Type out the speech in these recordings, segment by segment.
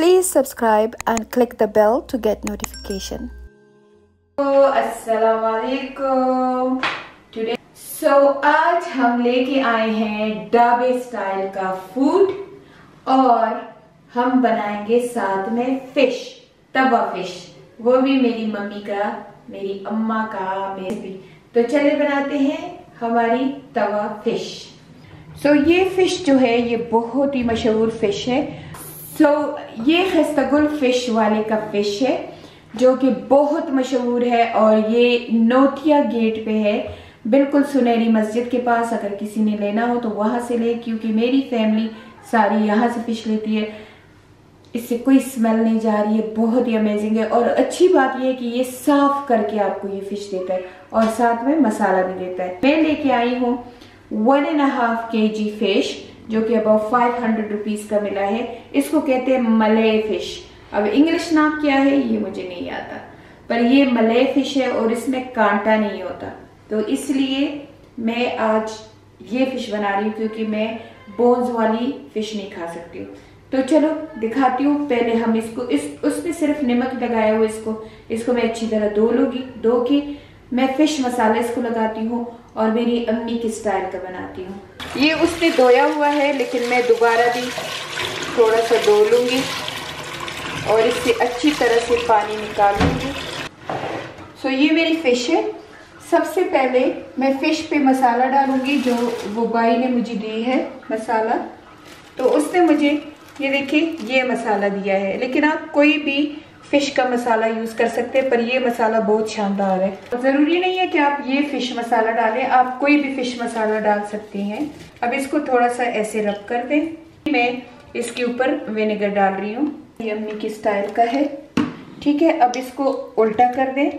Please subscribe and click the bell to get notification. Assalamualaikum. Today, आज हम लेके आए हैं डाबे स्टाइल का फूड और हम बनाएंगे साथ में फिश, तवा फिश, वो भी मेरी मम्मी का, मेरी अम्मा का, मेरे भी। तो चले बनाते हैं हमारी तवा फिश। ये फिश जो है ये बहुत ही मशहूर फिश है। ये खस्ता गुल फिश वाले का फिश है जो कि बहुत मशहूर है और ये नोथिया गेट पे है, बिल्कुल सुनहरी मस्जिद के पास। अगर किसी ने लेना हो तो वहाँ से ले, क्योंकि मेरी फैमिली सारी यहाँ से फिश लेती है। इससे कोई स्मेल नहीं जा रही है, बहुत ही अमेजिंग है। और अच्छी बात यह है कि ये साफ करके आपको ये फिश देता है और साथ में मसाला भी देता है। मैं लेके आई हूँ 1.5 kg फिश जो कि अबाउट 500 रुपीज़ का मिला है। इसको कहते हैं मले फिश। अब इंग्लिश नाम क्या है ये मुझे नहीं आता, पर ये मले फिश है और इसमें कांटा नहीं होता। तो इसलिए मैं आज ये फिश बना रही हूँ क्योंकि मैं बोन्स वाली फिश नहीं खा सकती हूँ। तो चलो दिखाती हूँ। पहले हम इसको उसमें सिर्फ नमक लगाया हुआ, इसको मैं अच्छी तरह धो के मैं फिश मसाला इसको लगाती हूँ और मेरी अम्मी की स्टाइल का बनाती हूँ। ये उसने धोया हुआ है लेकिन मैं दोबारा भी थोड़ा सा धो लूँगी और इससे अच्छी तरह से पानी निकाल लूँगी। ये मेरी फ़िश है। सबसे पहले मैं फ़िश पे मसाला डालूँगी जो वो बाई ने मुझे दी है मसाला। तो उसने मुझे ये देखिए ये मसाला दिया है, लेकिन आप कोई भी फिश का मसाला यूज़ कर सकते हैं, पर ये मसाला बहुत शानदार है। ज़रूरी नहीं है कि आप ये फिश मसाला डालें, आप कोई भी फिश मसाला डाल सकती हैं। अब इसको थोड़ा सा ऐसे रब कर दें। मैं इसके ऊपर विनेगर डाल रही हूँ, ये अम्मी की स्टाइल का है। ठीक है, अब इसको उल्टा कर दें।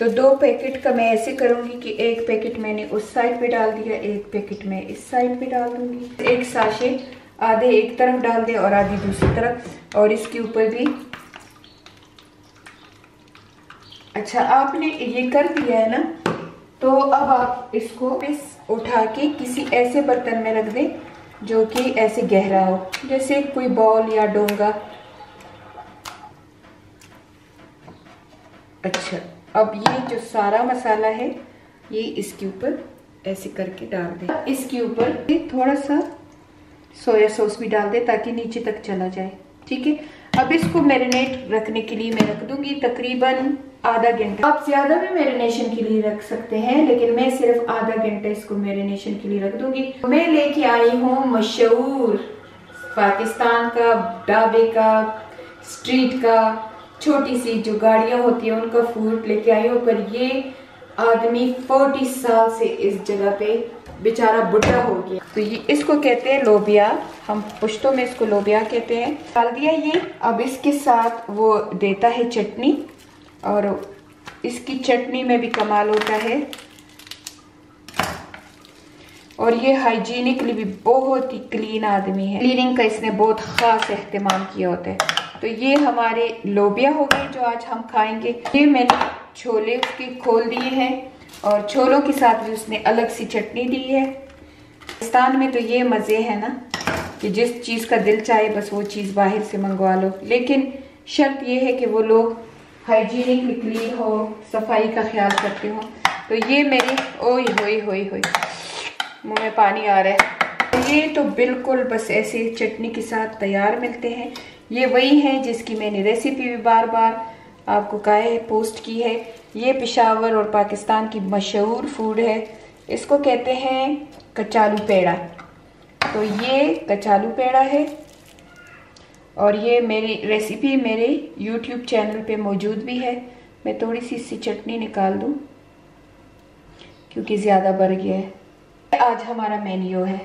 तो 2 पैकेट का मैं ऐसे करूँगी कि 1 पैकेट मैंने उस साइड पे डाल दिया, 1 पैकेट मैं इस साइड पे डाल दूँगी। एक साशे आधे एक तरफ डाल दें और आधी दूसरी तरफ, और इसके ऊपर भी। अच्छा, आपने ये कर दिया है ना, तो अब आप इसको उठा के किसी ऐसे बर्तन में रख दें जो कि ऐसे गहरा हो, जैसे कोई बाउल या डोंगा। अच्छा, अब ये जो सारा मसाला है ये इसके ऊपर ऐसे करके डाल दें। इसके ऊपर थोड़ा सा सोया सॉस भी डाल दें ताकि नीचे तक चला जाए। ठीक है, अब इसको मैरिनेट रखने के लिए मैं रख दूंगी तकरीबन आधा घंटा। आप ज़्यादा भी मैरिनेशन के लिए रख सकते हैं, लेकिन मैं सिर्फ आधा घंटा इसको मैरिनेशन के लिए रख दूंगी। मैं लेके आई हूँ मशहूर पाकिस्तान का, ढाबे का, स्ट्रीट का, छोटी सी जो गाड़ियाँ होती हैं उनका फूड लेके आई हूँ। पर ये आदमी 40 साल से इस जगह पे बेचारा बुढ़ा हो गया। तो ये इसको कहते हैं लोबिया, हम पुश्तों में इसको लोबिया कहते हैं। डाल दिया ये। अब इसके साथ वो देता है चटनी, और इसकी चटनी में भी कमाल होता है और ये हाइजीनिकली भी बहुत ही क्लीन आदमी है। क्लीनिंग का इसने बहुत ख़ास एहतमाम किया होता है। तो ये हमारे लोबिया हो गए जो आज हम खाएंगे। ये मैंने छोले उसके खोल दिए हैं और छोलों के साथ भी उसने अलग सी चटनी दी है। पाकिस्तान में तो ये मज़े हैं ना कि जिस चीज़ का दिल चाहे बस वो चीज़ बाहर से मंगवा लो, लेकिन शर्त ये है कि वो लोग हाइजीनिकली क्लीन हो, सफाई का ख्याल करते हो। तो ये मेरे ओए होए मुँह में पानी आ रहा है। ये तो बिल्कुल बस ऐसे चटनी के साथ तैयार मिलते हैं। ये वही है जिसकी मैंने रेसिपी भी बार-बार आपको कहा है, पोस्ट की है। ये पेशावर और पाकिस्तान की मशहूर फूड है। इसको कहते हैं कचालू पेड़ा। तो ये कचालू पेड़ा है और ये मेरी रेसिपी मेरे YouTube चैनल पे मौजूद भी है। मैं थोड़ी सी इसकी चटनी निकाल दूँ क्योंकि ज़्यादा बढ़ गया है। आज हमारा मेन्यू है।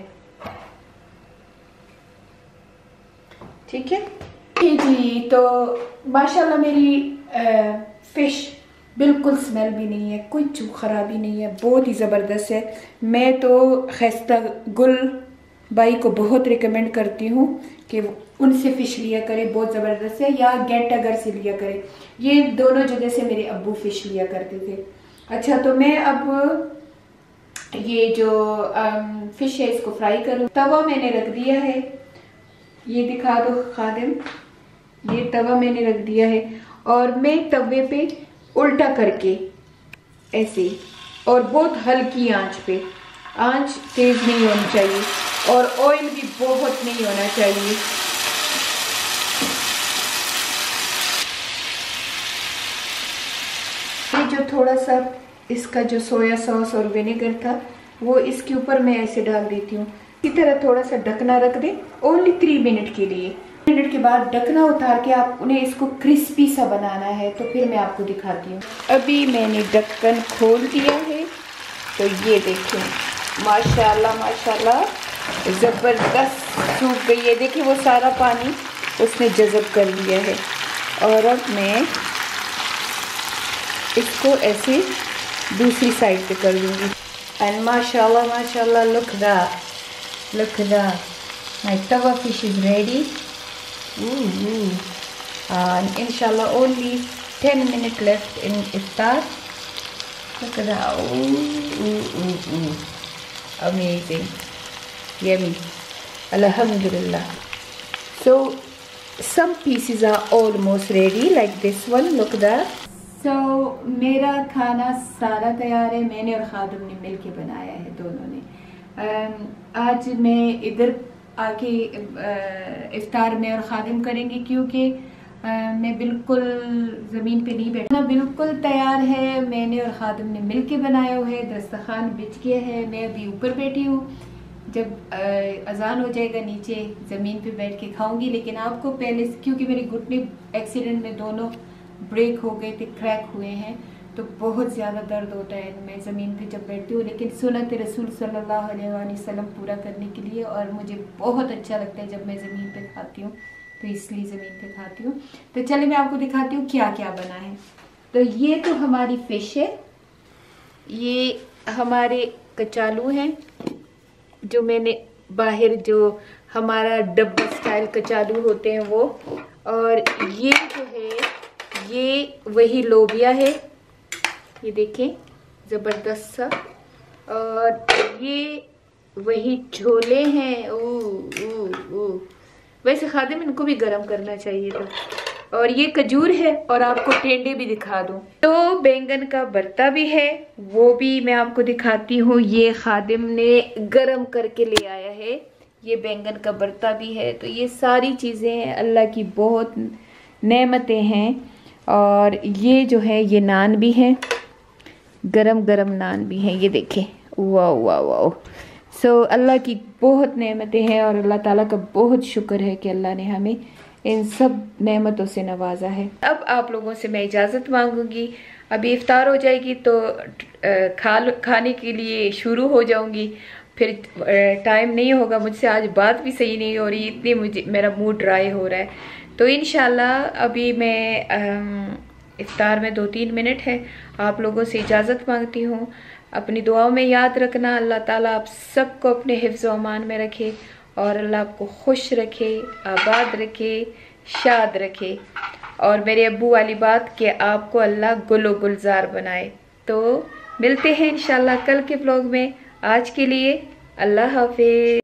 ठीक है जी। तो माशाल्लाह मेरी फ़िश बिल्कुल स्मेल भी नहीं है, कोई खराबी नहीं है, बहुत ही ज़बरदस्त है। मैं तो खस्ता गुल भाई को बहुत रिकमेंड करती हूँ कि उनसे फ़िश लिया करें, बहुत ज़बरदस्त है, या गेट अगर से लिया करें। ये दोनों जगह से मेरे अब्बू फ़िश लिया करते थे। अच्छा, तो मैं अब ये जो फिश है इसको फ्राई करूँ। तवा मैंने रख दिया है, ये दिखा दो खादिम, ये तवा मैंने रख दिया है और मैं तवे पे उल्टा करके ऐसे, और बहुत हल्की आंच पे, आंच तेज़ नहीं होनी चाहिए और ऑयल भी बहुत नहीं होना चाहिए। ये जो थोड़ा सा इसका जो सोया सॉस और विनेगर था वो इसके ऊपर मैं ऐसे डाल देती हूँ। इसी तरह थोड़ा सा ढकना रख दें ओनली 3 मिनट के लिए। 3 मिनट के बाद ढकना उतार के आप उन्हें इसको क्रिस्पी सा बनाना है, तो फिर मैं आपको दिखाती हूँ। अभी मैंने ढक्कन खोल दिया है, तो ये देखें माशाल्लाह माशाल्लाह ज़बरदस्त सूख गई है। देखिए वो सारा पानी उसने जज़ब कर लिया है। और अब मैं इसको ऐसे दूसरी साइड पे कर दूँगी। एंड माशाल्लाह माशाल्लाह लुक दा my tawa fish is ready. And इंशाल्लाह ओनली 10 मिनट लेफ्ट इन इफ्तार। लुक दा अमेजिंग यमी अल्हम्दुलिल्लाह। So some pieces are almost ready like this one look दा। तो मेरा खाना सारा तैयार है, मैंने और खादिम ने मिल के बनाया है दोनों ने। आज मैं इधर आके इफ्तार में और खादिम करेंगे क्योंकि मैं बिल्कुल ज़मीन पे नहीं बैठा। बिल्कुल तैयार है, मैंने और खादिम ने मिल के बनाया हुआ है। दस्तरखान बिछ गया है, मैं अभी ऊपर बैठी हूँ। जब अजान हो जाएगा नीचे ज़मीन पे बैठ के खाऊंगी। लेकिन आपको पहले, क्योंकि मेरे घुटने एक्सीडेंट में दोनों ब्रेक हो गए थे, क्रैक हुए हैं, तो बहुत ज़्यादा दर्द होता है मैं ज़मीन पे जब बैठती हूँ। लेकिन सुन्नत रसूल सल्लल्लाहु अलैहि वसल्लम पूरा करने के लिए, और मुझे बहुत अच्छा लगता है जब मैं ज़मीन पे खाती हूँ, तो इसलिए ज़मीन पे खाती हूँ। तो चलिए मैं आपको दिखाती हूँ क्या क्या बना है। तो ये तो हमारी फ़िश है, ये हमारे कचालू हैं जो मैंने बाहर, जो हमारा डब्बा स्टाइल कचालू होते हैं वो, और ये जो है ये वही लोबिया है, ये देखें ज़बरदस्त सा, और ये वही छोले हैं। ओ ओ ओ वैसे खादिम इनको भी गरम करना चाहिए था। और ये खजूर है, और आपको टेंडे भी दिखा दूं। तो बैंगन का भरता भी है, वो भी मैं आपको दिखाती हूँ। ये खादिम ने गरम करके ले आया है, ये बैंगन का भरता भी है। तो ये सारी चीज़ें अल्लाह की बहुत नेमतें हैं। और ये जो है ये नान भी है, गरम गरम नान भी है, ये देखें wow wow wow. So Allah की बहुत नेमतें हैं और अल्लाह ताला का बहुत शुक्र है कि अल्लाह ने हमें इन सब नेमतों से नवाजा है। अब आप लोगों से मैं इजाज़त मांगूंगी। अभी इफ्तार हो जाएगी तो खाने के लिए शुरू हो जाऊंगी, फिर टाइम नहीं होगा। मुझसे आज बात भी सही नहीं हो रही, इतनी मुझे मेरा मूड ड्राई हो रहा है। तो इंशाल्लाह अभी मैं इफ्तार में 2-3 मिनट है, आप लोगों से इजाज़त मांगती हूँ। अपनी दुआओं में याद रखना, अल्लाह ताला आप सबको अपने हिफ्ज़ अमान में रखे और अल्लाह आपको खुश रखे, आबाद रखे, शाद रखे। और मेरे अब्बू वाली बात कि आपको अल्लाह गुलो गुलजार बनाए। तो मिलते हैं इंशाल्लाह कल के ब्लॉग में। आज के लिए अल्लाह हाफिज़।